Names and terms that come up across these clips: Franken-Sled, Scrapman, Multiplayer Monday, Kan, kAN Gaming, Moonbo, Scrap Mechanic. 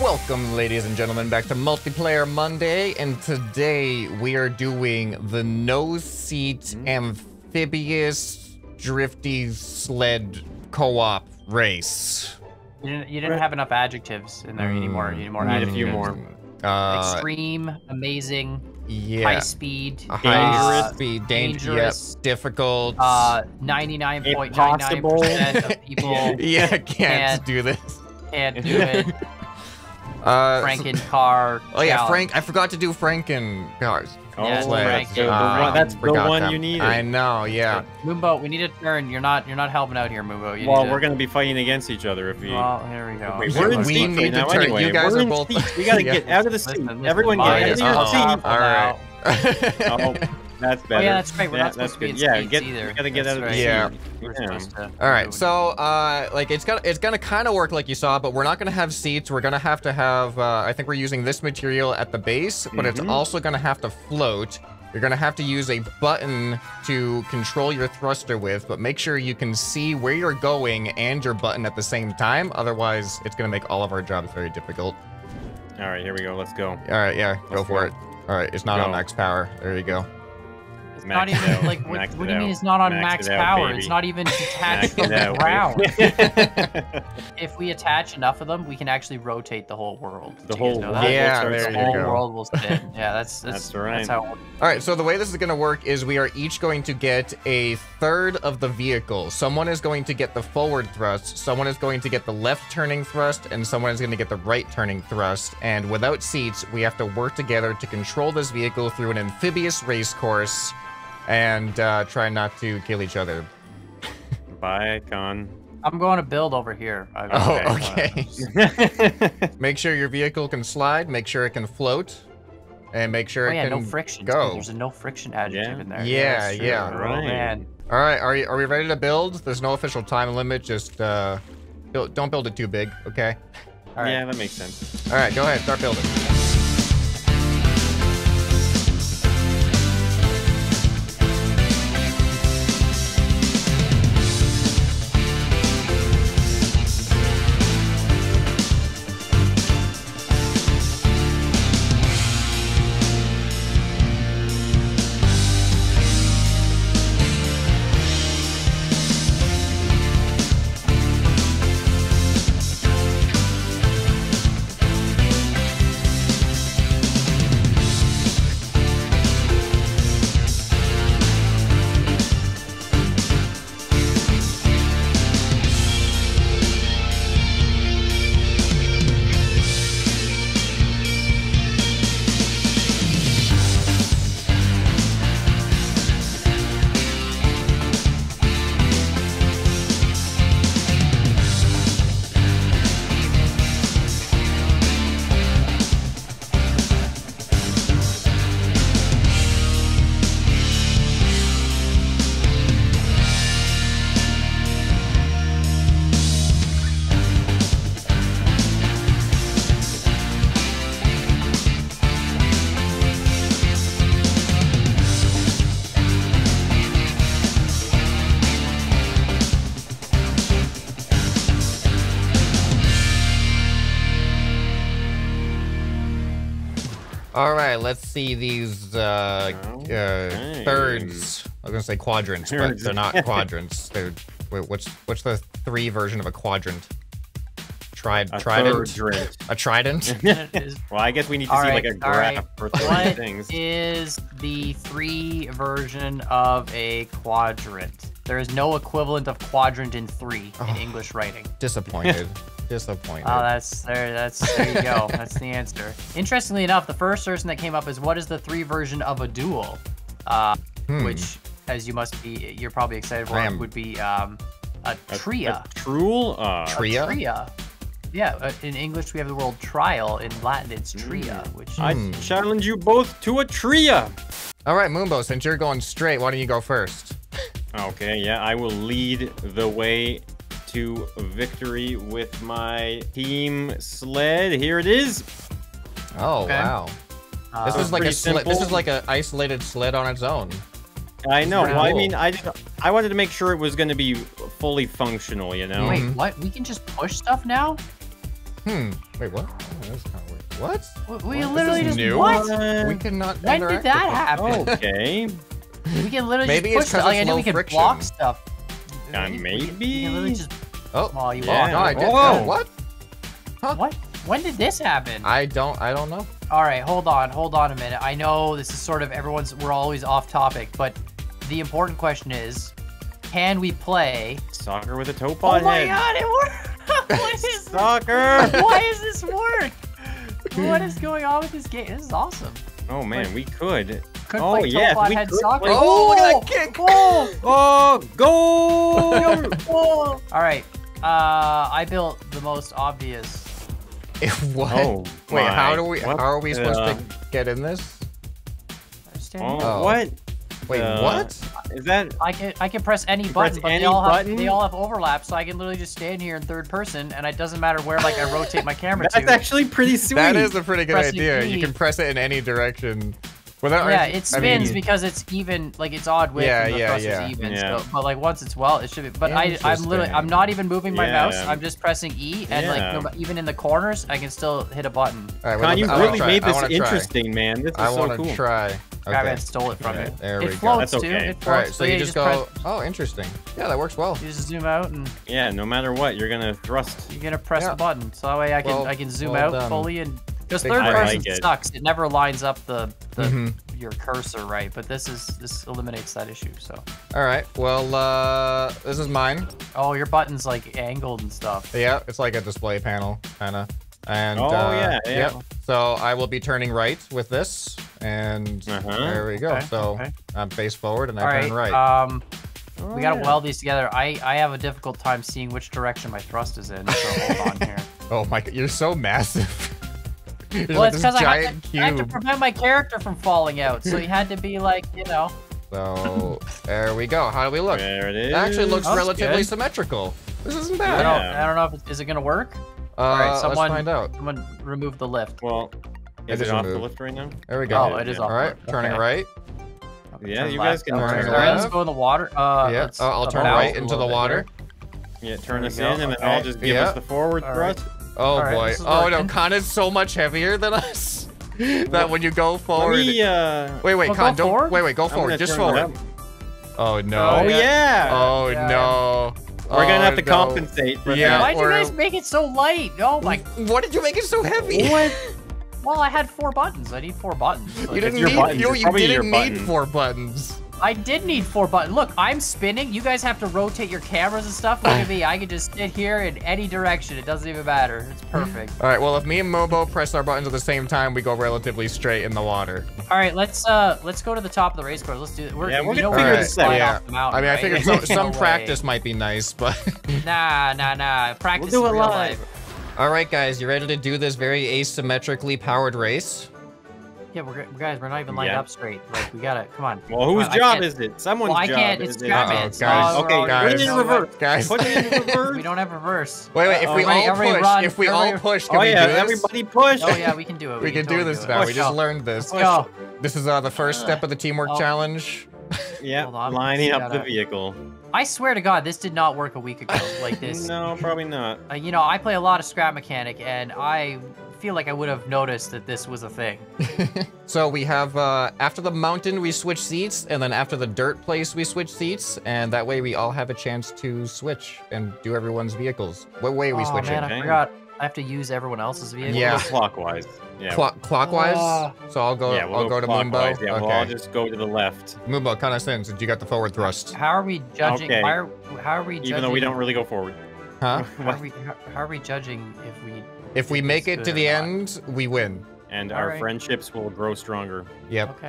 Welcome, ladies and gentlemen, back to Multiplayer Monday, and today we are doing the no-seat amphibious drifty sled co-op race. You didn't have enough adjectives in there anymore. You need more. I need a few more. Extreme, amazing, high speed, dangerous, difficult. 99.99% of people can't do this. Can't do it. Franken car. Oh yeah, challenge. Frank. I forgot to do Franken cars. Oh, yeah, that's the one you needed. I know. Yeah. Moonbo, we need a turn. You're not helping out here, Moonbo. Well, we're gonna be fighting against each other if we. Oh, here we go. Wait, we need to turn. Anyway. You guys are both. We gotta get out of the seat. Everyone get out of the seat. All right. That's better. Oh, yeah, that's right. We're not supposed to be in speeds either. We gotta get out of the seat. Yeah. All right. So, like, it's gonna kind of work like you saw, but we're not gonna have seats. We're gonna have to have. I think we're using this material at the base, but it's also gonna have to float. You're gonna have to use a button to control your thruster with, but make sure you can see where you're going and your button at the same time. Otherwise, it's gonna make all of our jobs very difficult. All right. Here we go. Let's go. All right. Yeah. Go for it. All right. It's not on max power. There you go. Not even, like, what do you mean it's not on max power? It's not even detached from the ground. If we attach enough of them, we can actually rotate the whole world. The whole world will spin. Yeah, that's right. That's how it works. All right, so the way this is going to work is we are each going to get a third of the vehicle. Someone is going to get the forward thrust, someone is going to get the left turning thrust, and someone is going to get the right turning thrust. And without seats, we have to work together to control this vehicle through an amphibious race course. And try not to kill each other. Bye, Kan. I'm going to build over here. Okay. Make sure your vehicle can slide. Make sure it can float, and make sure it can no friction. Go. There's a no friction adjective in there. Yeah, yeah. Right. Man. All right. Are we ready to build? There's no official time limit. Just don't build it too big. Okay. All right. Yeah, that makes sense. All right, go ahead. Start building. All right, let's see these thirds. I was gonna say quadrants, but they're not quadrants. They're what's the three version of a quadrant? Trident. A trident. Well, I guess we need to see like a graph for three things. What is the three version of a quadrant? There is no equivalent of quadrant in three in English writing. Disappointed. Disappointed. Oh, there you go. That's the answer. Interestingly enough, the first person that came up is what is the three version of a duel, which, as you must be, you're probably excited for, would be a tria. A tria. Yeah, in English we have the word trial. In Latin, it's tria, which. I challenge you both to a tria. All right, Moonbo. Since you're going straight, why don't you go first? Okay. Yeah, I will lead the way to victory with my team sled. Here it is. Oh, wow. This is like a sled. This is like an isolated sled on its own. I know. Well, cool. I mean, I wanted to make sure it was going to be fully functional, you know? Wait, what? We can just push stuff now? Wait, what? Oh, that's kind of weird. What? We literally just new? What? We cannot. When did that happen? Okay. We can literally maybe just push. It's like, I know we can block stuff. Maybe. We can literally just. Oh, you blocked. Yeah. Whoa! What? Huh? What? When did this happen? I don't know. All right, hold on a minute. I know this is sort of we're always off topic, but the important question is, can we play soccer with a taupe on head? Oh my god, it worked! What is soccer? Why does this work? What is going on with this game? This is awesome. Oh man, we could play taupe on head soccer. Oh, look at that kick! Oh, goal! All right, I built the most obvious. What? Oh, wait, how are we supposed to get in this? What? Wait, what? Is that? I can press any button, but they all have overlap, so I can literally just stand here in third person, and it doesn't matter where I rotate my camera. That's actually pretty sweet. That is a pretty good idea. You can press it in any direction. Without it spins because it's even, it's odd width. Yeah. Even, yeah. So, but once it's it should be. But I'm not even moving my mouse. I'm just pressing E, and even in the corners, I can still hit a button. All right, Kan, you really made this interesting, man. This is so cool. I try. Okay. Batman stole it from it. There we go. Floats, that's okay. It floats too. All right, so you just go. Oh, interesting. Yeah, that works well. You just zoom out and. Yeah, no matter what, you're gonna thrust. You're gonna press a button, so that way I can zoom out fully and. Because third person sucks. It never lines up your cursor right, but this eliminates that issue. So. All right. Well, this is mine. Oh, your button's angled and stuff. Yeah, it's like a display panel kind of. And yeah. Yep. So I will be turning right with this, and there we go. Okay, so I'm face forward, and I turn right. We gotta weld these together. I have a difficult time seeing which direction my thrust is in. So hold on here. Oh my god, you're so massive. Well, it's because I had to prevent my character from falling out, so he had to be So, there we go. How do we look? There it is. It actually looks relatively symmetrical. This isn't bad. I don't know if is it going to work? All right, let's find out. Someone remove the lift. Well, is it off the lift right now? There we go. Oh, it is off. All right, turning right. Yeah, you guys can turn right. Let's go in the water. Yeah, I'll turn right into the water. Yeah, turn us in, and then I'll just give us the forward thrust. Oh boy! Oh no, Kan is so much heavier than us that when you go forward, wait, Kan, don't go forward, just forward. Oh no! Oh yeah! Oh no! We're gonna have to compensate for that. Why'd you guys make it so light? Oh my! What did you make it so heavy? What? Well, I had 4 buttons. I need 4 buttons. You didn't need. You didn't need 4 buttons. I did need 4 buttons. Look, I'm spinning. You guys have to rotate your cameras and stuff. Look at me. I can just sit here in any direction. It doesn't even matter. It's perfect. All right. Well, if me and Moonbo press our buttons at the same time, we go relatively straight in the water. All right. Let's go to the top of the race course. Let's do it. We're gonna figure this out. Yeah. I mean, I figured some practice might be nice, but nah. Practice in real life. All right, guys. You ready to do this very asymmetrically powered race? Yeah, we're not even lined up straight. Like, we gotta, come on. Well, whose job is it? Someone's job. It's Scrapman's. Guys. Put it in reverse. Guys. Put it in reverse. We don't have reverse. Wait, if we all push, can we do this? Everybody push. Oh yeah, we can do it. We can do this now. We just learned this. This is the first step of the teamwork challenge. Yeah, lining up the vehicle. I swear to God, this did not work a week ago like this. No, probably not. I play a lot of Scrap Mechanic, and I feel like I would have noticed that this was a thing. So we have after the mountain we switch seats, and then after the dirt place we switch seats, and that way we all have a chance to switch and do everyone's vehicles. What way are we switching? I forgot. I have to use everyone else's vehicle. Yeah, clockwise. Yeah. Clockwise. So I'll go. Yeah, I'll go to Moonbo. Yeah, okay. I'll just go to the left. Moonbo, kind of sense since you got the forward thrust. How are we judging? Okay. How are we? Even though we don't really go forward. Huh? How are we judging if we? If we make it to the end, we win. And our friendships will grow stronger. Yep.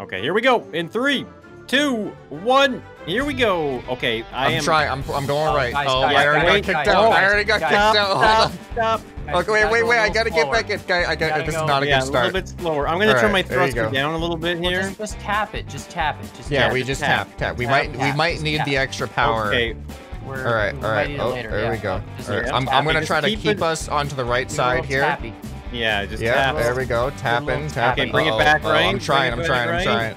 Okay, here we go. In 3, 2, 1, here we go. Okay, I'm trying. I'm going right. Oh, I already got kicked out. I already got kicked out. Hold on. Stop. Okay, wait. I gotta get back in. This is not a good start. A little bit slower. I'm gonna turn my thruster down a little bit here. Just tap it. Yeah, we just tap. We might need the extra power. Okay. All right. There we go. All right. I'm gonna try to keep us onto the right side here. Yeah, just tap. There we go. Tapping, tapping. Okay, bring it back, right? I'm trying. Okay.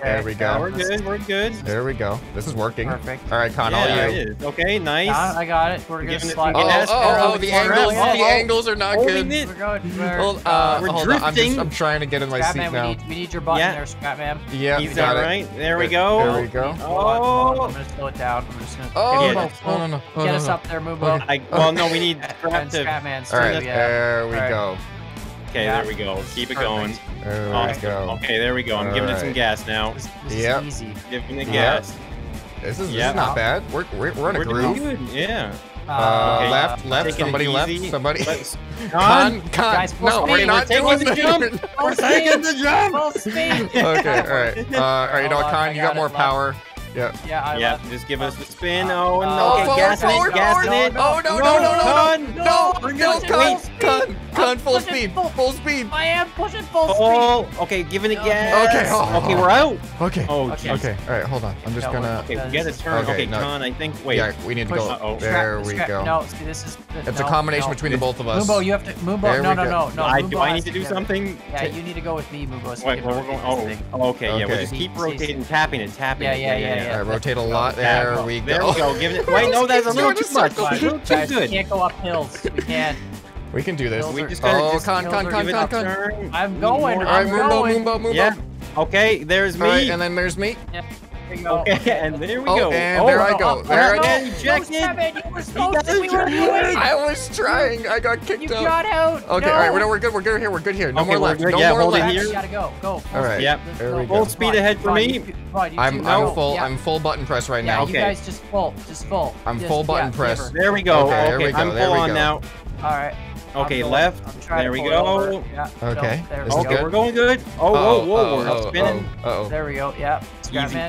There we go. Yeah, we're good, we're good. There we go. This is working. Perfect. All right, Kan, all you. Okay, nice. I got it. We're going to slide. The angles are not good. We're drifting. I'm trying to get in my seat now. We need your button there, Scrapman. Yeah, you got it. There we go. There we go. Oh. I'm going to slow it down. I'm just going to... Oh, no. Get us up there, Moonbo. Well, no, we need Scrapman. All right, there we go. Okay, there we go. Keep it going. There we go. Okay, there we go. I'm giving it some gas now. This is easy. Giving it gas. This is not bad. We're in a groove. Yeah. Left. Somebody left. Somebody. Kan. No, we're not doing the jump. We're taking the jump. Okay, all right. You know what, Kan, you got more power. Yeah. Yeah. Just give us the spin. Oh no! Okay, gas it. Oh no! No! Kan, full speed. Full speed. I am pushing full speed. Oh, okay. Giving it gas. Okay. Okay, we're out. Okay. Oh, okay. All right, hold on. I'm just gonna. Okay, we get a turn. Okay, Kan, I think. Wait. Yeah, we need to go. There we go. No, this is. It's a combination between the both of us. Moonbo, you have to. Moonbo, no. Do I need to do something? Yeah, you need to go with me, Moonbo. Wait, we're going. Oh, okay. Yeah, we just keep rotating, tapping. Yeah. All right, rotate a lot. There we go. There we go. Give it. Wait, no, that's a little too much. Guys, we can't go up hills. We can't. We can do this. We just Kan. I'm going. All right, Moonbo. Yeah. Okay, there's me. All right, and then there's me. Yeah. Okay, and there we go. And there I go. There I go. I was trying. I got kicked out. You got out. Okay, all right. We're good. We're good here. We're good here. No more left. No more left. You gotta go. Go. All right. Yep. There we go. Full speed ahead for me. I'm full. I'm full button press right now. Okay. You guys just full. Just full. I'm full button press. There we go. Okay. I'm full on now. All right. Okay, left. There we go. Okay. Okay, we're going good. Oh, whoa. Spinning. There we go. Yeah. Easy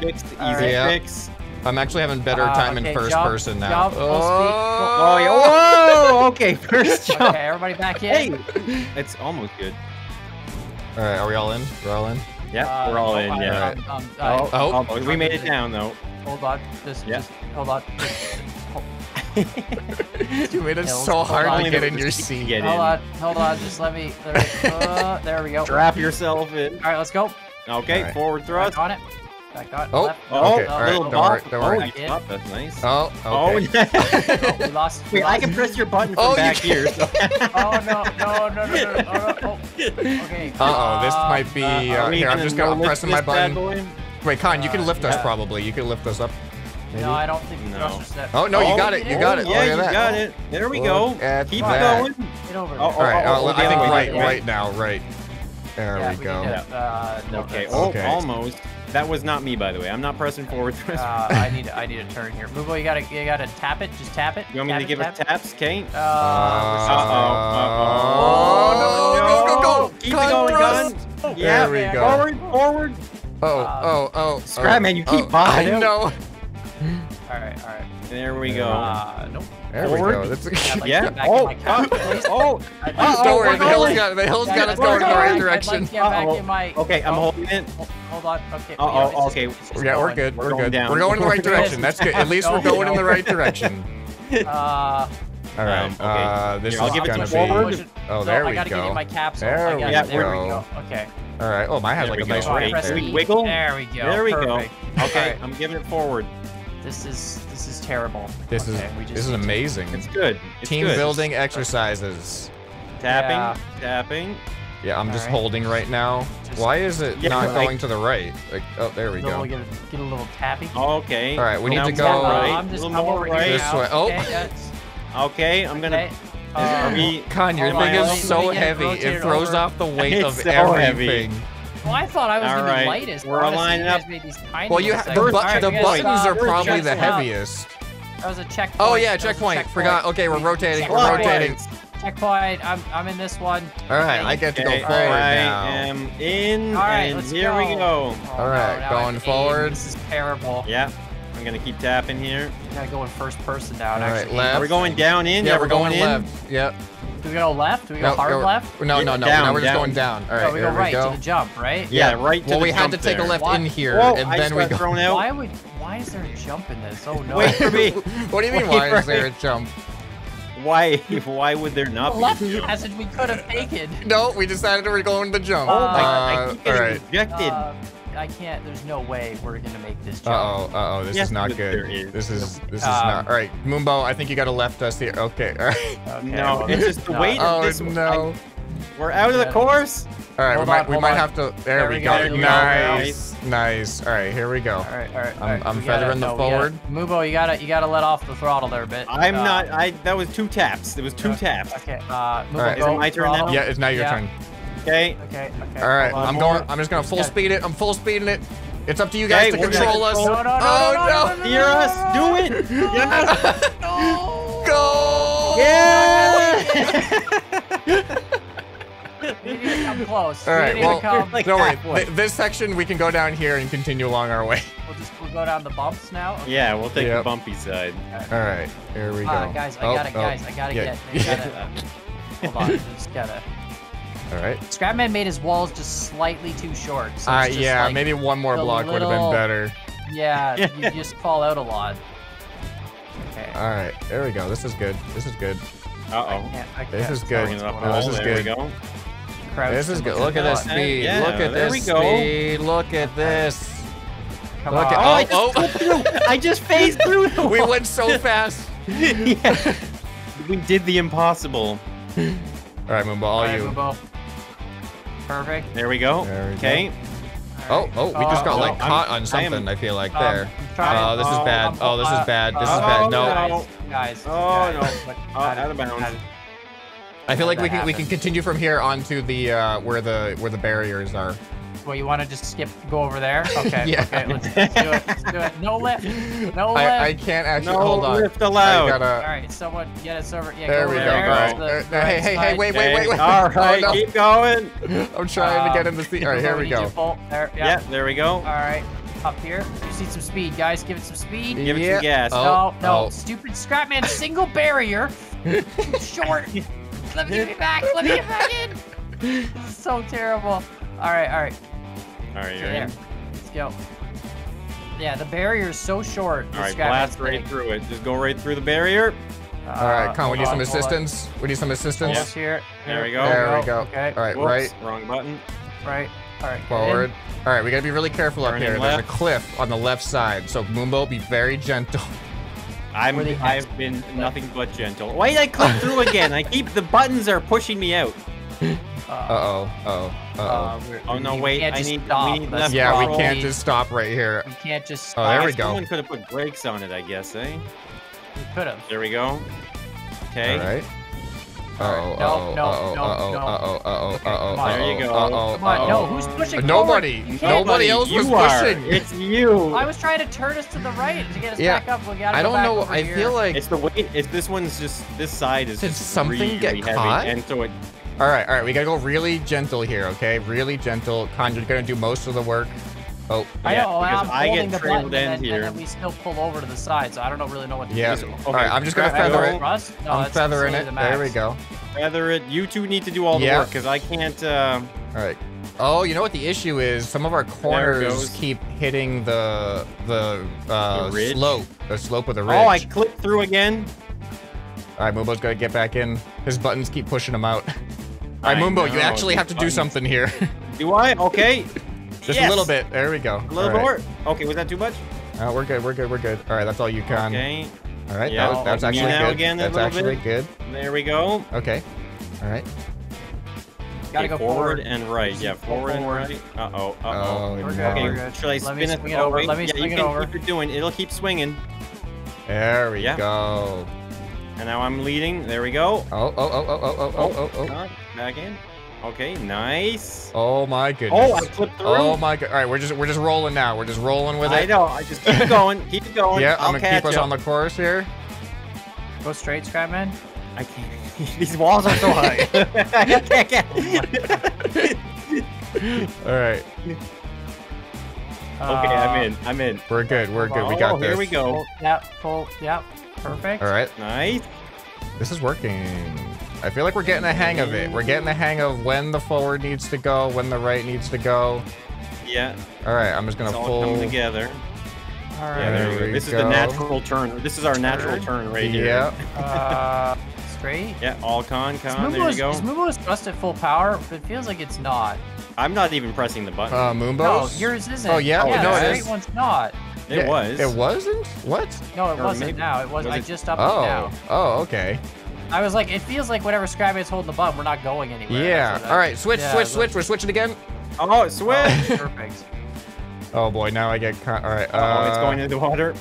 fix. I'm actually having better time in first person now. Oh, okay. First jump. Okay, everybody back in. Hey, it's almost good. All right, are we all in? We're all in? Yeah, we're all in, yeah. Oh, we made it down, though. Hold on. Just hold on. You made it so hard to get in your seat. Hold on. Just let me there we go. Strap yourself in. All right, let's go. Okay, forward thrust. Back on it. Oh, okay. All right, don't worry. Oh, that's nice. Oh, yeah. We lost. Wait, I can press your button from back here. Oh, no. Okay. Uh-oh, this might be... here, I'm just going to press my button. Wait, Kan, you can lift us probably. You can lift us up. Maybe? No, I don't think you trust that. Oh, no, you got it. You got it. Yeah, you got it. There we go. Keep going. Get over there. All right, I think right now, right. There we go. Okay, almost. That was not me, by the way. I'm not pressing forward thrust. I need a turn here. Moonbo, you gotta tap it. Just tap it. You want me to give it taps, Kane? Oh no! Keep it going, Kan. Yeah, there we go. Forward. Oh. Scrapman, you keep bobbing. I know. All right. There we go. Nope. There we go. Yeah. Don't worry. The hill's got us going in the right direction. Okay, I'm holding it. Hold on. Okay. Okay. Yeah, we're good. We're good. We're going in the right direction. That's good. At least we're going in the right direction. All right. Okay. This is gonna be. Oh, there we go. There we go. Okay. All right. Oh, mine has like a nice rate. Wiggle. There we go. There we go. Okay, I'm giving it forward. This is terrible. This is amazing. It's good. Team building exercises. Tapping. Yeah, I'm just holding right now. Why is it not going to the right? Like, oh, there we go. Get a little tapping. Okay. All right, we need to go right. I'm just going right this way. Oh. Okay, I'm gonna. Kan, your thing is so heavy. It throws off the weight of everything. Well, I thought I was the lightest. We're aligning up. Well, the buttons are probably the heaviest. That was a checkpoint. Oh yeah, checkpoint. Forgot. Okay, we're rotating. Checkpoint. I'm in this one. All right, I get to go forward now. I am in. All right, and here we go. All right, going forward. This is terrible. Yeah, I'm gonna keep tapping here. I gotta go in first person now. All right, left. We're going down in. Yeah, we're going left. Yep. Do we go left? Do we go hard left? No. Now we're just going down. All right, so we go right to the jump, right? Yeah, right to the jump. Well, we had to take a left in here, and then we go. Why is there a jump in this? Oh no! Wait for me. What do you mean? Why is there a jump? Why would there not be? Left passage we could have taken. No, we decided we were going to jump. Oh my God! I keep getting rejected. I can't. There's no way we're gonna make this jump. Uh oh. This is not good. This is not. All right, Moonbo. I think you gotta left us here. Okay. All right. Okay. No, it's just the weight of this. Oh no. We're out of the course. All right, we might have to. There we go. Nice. All right, here we go. All right. I'm feathering the forward. Moonbo, you gotta let off the throttle there a bit. I'm not. That was two taps. It was two taps. Okay. Moonbo, all right. Is it my turn now? Yeah, it's now your turn. Okay. All right, I'm going. I'm just gonna full speed it. I'm full speeding it. It's up to you guys to control us. No. Hear us? Do it. Yes. Go. Yeah. We need to come close. All right, don't worry. This section, we can go down here and continue along our way. We'll go down the bumps now. Okay. Yeah, we'll take the bumpy side. Okay. All right, here we go. Guys, I gotta get. Hold on, just gotta. All right. Scrapman made his walls just slightly too short. So yeah, like maybe one more block would have been better. Yeah, you just fall out a lot. Okay. All right, there we go. This is good. Uh-oh. This is good. This is good. This is good. Look at this speed. Look at this speed. Look at this. Come on. I just phased through. We went so fast. Yeah. We did the impossible. All right, Moonbo, all you. Perfect. There we go. Okay. Oh, we just got like caught on something. I feel like there. Oh, this is bad. Oh, this is bad. This is bad. No. Guys. Oh no. Out of bounds. I feel like we can continue from here on to the where the barriers are. Well, you want to just go over there? Okay. Yeah. Okay. Let's do it. No lift. No lift. I can't actually. Hold on. No lift allowed. All right. Someone get us over. Yeah, there we go. Hey, wait. All right. Oh, no. Keep going. I'm trying to get in the seat. All right. Here we go. There, there we go. All right. Up here. You see some speed, guys. Give it some speed. Give it some gas. No. Stupid Scrapman. Single barrier. Short. Let me get back in. This is so terrible. All right. You're in. Let's go. Yeah, the barrier is so short. All right, blast right through it. Just go right through the barrier. All right, Con, we need some assistance. Yes, here. There we go. Okay. All right, wrong button. Right. All right. Forward. All right, we gotta be really careful up here. There's a cliff on the left side, so Moonbo, be very gentle. I've been nothing but gentle. Why did I click through again? the buttons are pushing me out. Oh no, wait, we need left. Yeah, we can't just stop right here. We can't just stop. Oh, there we go. Someone could have put brakes on it, I guess, eh? We could have. There we go. Okay. All right. No. There you go. Come on, no, who's pushing? Nobody. Nobody else was pushing. It's you. I was trying to turn us to the right to get us back up. We gotta. I don't know. I feel like it's the weight. If this one's just this side is. Did something get caught? And so it. All right. We gotta go really gentle here, okay? Really gentle. Kan, you're gonna do most of the work. Oh, I know. I get trailed in here, and we still pull over to the side, so I don't really know what to do. Okay. All right, I'm just gonna feather it. I'm feathering it. There we go. Feather it. You two need to do all the work because I can't. All right. Oh, you know what the issue is? Some of our corners keep hitting the slope, of the ridge. Oh, I clipped through again. All right, Moonbo's gotta get back in. His buttons keep pushing him out. All right, Moonbo, you actually have to do something here. Do I? Okay. Just a little bit. There we go. A little more. Okay, was that too much? No, we're good. All right, that's all you can. Okay. All right, yeah. That's actually good. Again, that's actually good. There we go. Okay. All right. Gotta go forward and right. Yeah, forward and right. Uh-oh. Okay, should I spin it over? Let me swing it over. Keep doing. It'll keep swinging. There we go. And now I'm leading. There we go. Oh. Back in. Okay, nice. Oh my goodness. Oh, I flipped through. Oh my god. All right, we're just rolling now. We're just rolling with it. I know. I just keep going. Keep it going. Yeah, I'm gonna keep us on the course here. Go straight, Scrapman. I can't. These walls are so high. I can't. Oh all right. Okay, I'm in. We're good. We got this. Here we go. Yep. Perfect. All right. Nice. This is working. I feel like we're getting the hang of it. We're getting the hang of when the forward needs to go, when the right needs to go. Yeah. All right, I'm just gonna pull. It's all coming together. All right. Yeah, there we go. This is the natural turn. This is our natural turn right here. Yeah. straight? Yeah, all Kan, there you go. Is Moonbo's thrust at full power? It feels like it's not. I'm not even pressing the button. Moonbo's? No, yours isn't. Oh, yeah? Yeah, no, the straight one's not. It was. It wasn't? What? No, it wasn't now. It was. I just upped it now. Oh, okay. I was like, it feels like whenever Scrapman's holding the button, we're not going anywhere. Yeah. All right, switch. We're switching again. Oh, switch. Oh, perfect. Oh, boy, now I get caught. All right. Oh, it's going into the water.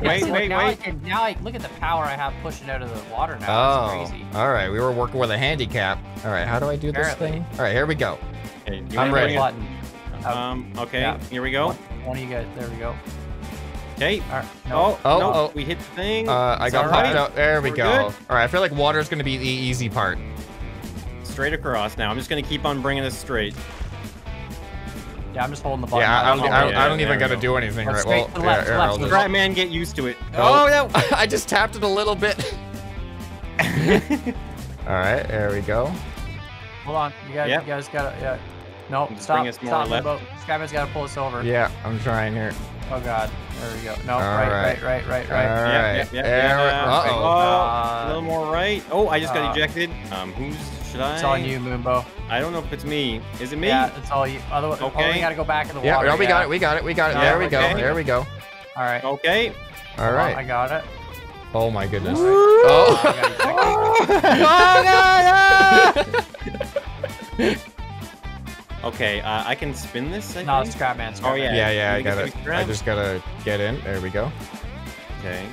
Wait, now look at the power I have pushing out of the water now. Oh, it's crazy. All right, we were working with a handicap. All right, how do I do this thing? All right, here we go. Okay, I'm ready. Okay, yeah. Here we go. One of you guys, there we go. Okay. All right. No. Oh, we hit the thing. I got popped out. There we go. Good. All right, I feel like water's going to be the easy part. Straight across now. I'm just going to keep on bringing this straight. Yeah, I'm just holding the button. Yeah, I don't even gotta do anything right. Well, left. Scrapman, get used to it. Oh, no, I just tapped it a little bit. All right, there we go. Hold on, you guys gotta. Yeah. No, stop. Scrapman's gotta pull us over. Yeah, I'm trying here. Oh God, there we go. No, right. All right. Yeah. A little more right. Oh, I just got ejected. Who's? It's on you, Moonbo. I don't know if it's me. Is it me? Yeah, it's all you. Otherwise, okay. We gotta go back in the water. Yeah, we got it. No, there we go. All right. Okay. All right. I got it. Oh my goodness. Right. Oh. Okay, I can spin this. No, Scrapman. Oh yeah. Yeah. I just gotta get in. There we go. Okay.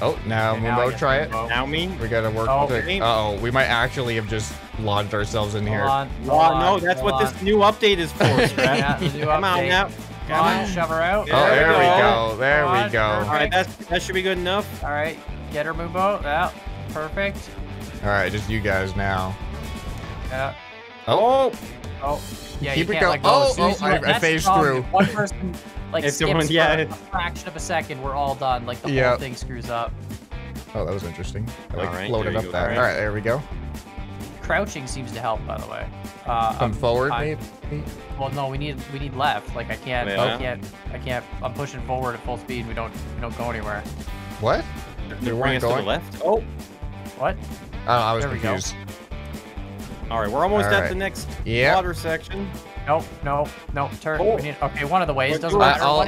Oh, now Moonbo, try it. Now me? We gotta work with it. Uh-oh, we might actually have just launched ourselves in here. No, that's what this new update is for, Scrap. Come out now. Come on, shove her out. Oh, there we go. There we go. All right, that should be good enough. All right, get her, Moonbo. Yeah, perfect. All right, just you guys now. Yeah. Oh. Yeah, keep it going. I phased through. One person... Like if someone, a fraction of a second, we're all done. Like the whole thing screws up. Oh, that was interesting. I floated up that. All right, there we go. Crouching seems to help, by the way. Come forward, maybe. Well, no, we need left. Like I can't. I'm pushing forward at full speed. We don't go anywhere. What? They're running to the left. Oh. What? Oh, I was confused. All right, we're almost at the next water section. No, turn. Oh. We need, one of the ways doesn't matter. I'll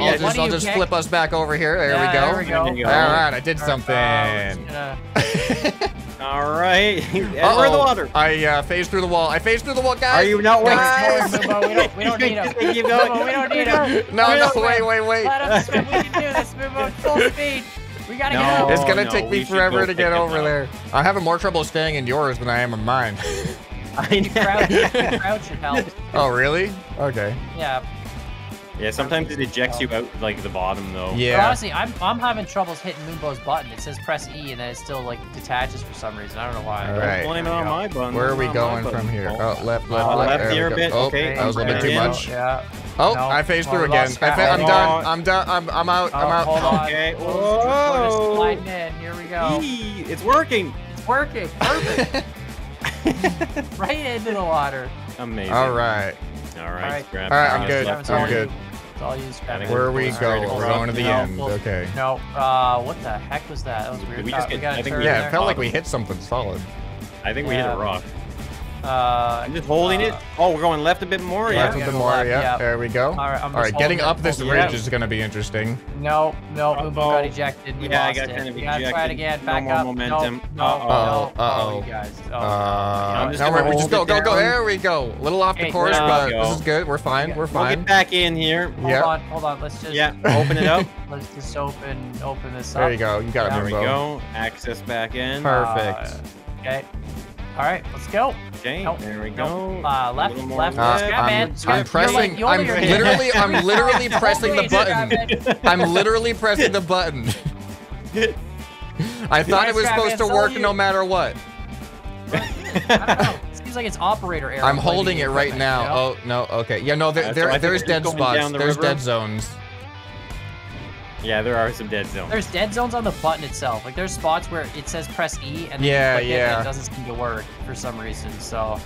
just flip us back over here. There we go. All right, I did something. All right. We're in the water. I phased through the wall. Guys. Are you not working? We don't need him. No, wait. Let us swim. We can do this. Move on full speed. We gotta go. It's gonna take me forever to get over there. I'm having more trouble staying in yours than I am in mine. I know. Crouch should help. Oh, really? Okay. Yeah. Yeah, sometimes it ejects you out, like, the bottom, though. Yeah. But honestly, I'm having troubles hitting Moonbo's button. It says press E, and then it still, like, detaches for some reason. I don't know why. All right. Blame it on my button. Where are we going from here? Oh, left here a bit. Okay. That was a little bit too much. Yeah. Oh, I phased through again. I'm done. I'm out. Hold on. Okay. Whoa. Sliding in. Here we go. It's working. Perfect. Right into the water. Amazing. All right. Scrap. All right. I'm good. It's all you, Scrap. Where we go? We're going to the end. Okay. No. What the heck was that? That was weird. I think it felt like we hit something solid. I think we hit a rock. I'm just holding it. Oh, we're going left a bit more. Yeah. Left a bit more. There we go. All right. Getting up this ridge is going to be interesting. No. Moonbo got ejected. We lost I got kind of ejected. Try it again. Back up. Momentum. Uh oh. You guys. Just go. There we go. A little off the course, but this is good. We're fine. We'll get back in here. Hold on. Let's just open it up. Let's just open this up. There you go. You got it. There we go. Access back in. Perfect. Okay. All right, let's go. Okay, there we go. Left. I'm literally pressing the button. I'm literally pressing the button. I thought it was supposed to work no matter what. I don't know. It seems like it's operator error. I'm holding it right now. Oh no. Okay. Yeah. No. There's dead spots. There's dead zones. Yeah, there are some dead zones. There's dead zones on the button itself. Like, there's spots where it says press E, and then it doesn't seem to work for some reason, so. All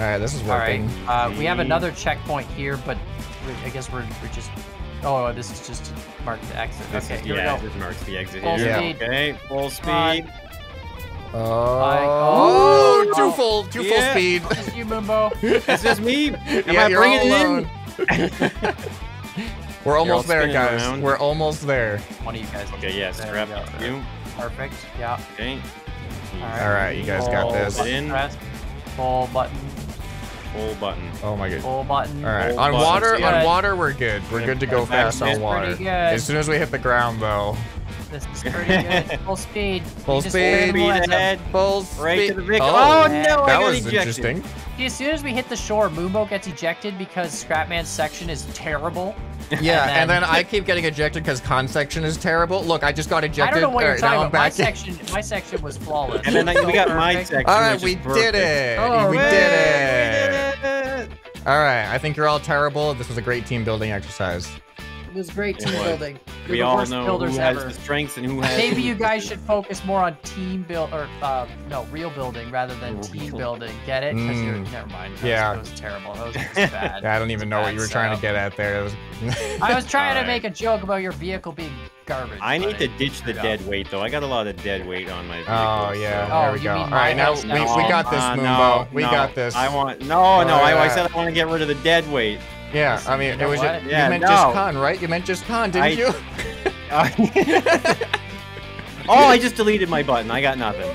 right, this is working. All right, we have another checkpoint here, but I guess we're just, this is just to mark the exit. This is, here we go. It marks the exit. Full speed. Okay, full speed. Two full speed. This is you, Moonbo. This is me. Am I bringing it in? We're almost there, guys. Around. We're almost there. One of you guys. Okay, yes. Grab you. Perfect. Yeah. Okay. All right, you guys got this. Full button. Full button. Oh my god. Full button. All right. On water, we're good. We're good to go fast on water. As soon as we hit the ground, though. This is pretty good. Full speed. Full speed. Full speed. Oh no! That was interesting. As soon as we hit the shore, Moonbo gets ejected because Scrapman's section is terrible. Yeah, and then I keep getting ejected because Kan's section is terrible. Look, I just got ejected. I don't know what you're talking about. My section was flawless. And then we got my section. All right, we did it. We did it. All right, I think you're all terrible. This was a great team building exercise. It was great team building. We all know who has the strengths and who has. Maybe you guys should focus more on team build or no, real building rather than team building. Get it? Because you're never mind. Yeah, it was terrible. That was bad. I don't even know what you were trying to get at there. I was trying to make a joke about your vehicle being garbage. I need to ditch the dead weight though. I got a lot of dead weight on my vehicle. Oh yeah, there we go. All right, now we got this, Moonbo. We got this. I want I said I want to get rid of the dead weight. Yeah, I mean, it was just, you meant just Kan, right? You meant just Kan, didn't you? Oh, I just deleted my button. I got nothing.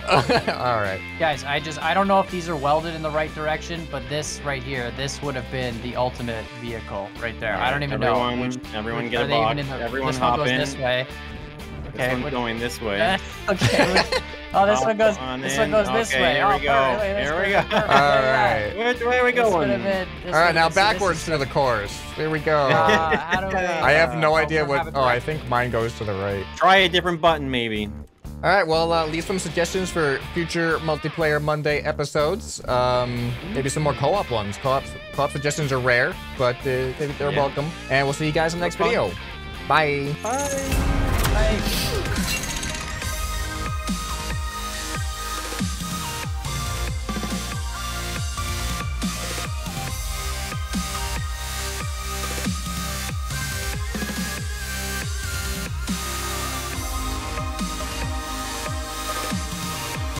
All right. Guys, I don't know if these are welded in the right direction, but this right here, this would have been the ultimate vehicle right there. Right, I don't even know. Everyone get a box. Everyone hop in. This way. Okay, this one's going this way. Okay. Oh, this one goes. This one goes this way. Here we go. Here we go. All right. Which way are we going? All right, now backwards through the course. Here we go. I have no idea what. Oh, I think mine goes to the right. Try a different button, maybe. All right. Well, leave some suggestions for future Multiplayer Monday episodes. Maybe some more co-op ones. Co-op suggestions are rare, but they're welcome. And we'll see you guys in the next video. Bye. Bye. Bye.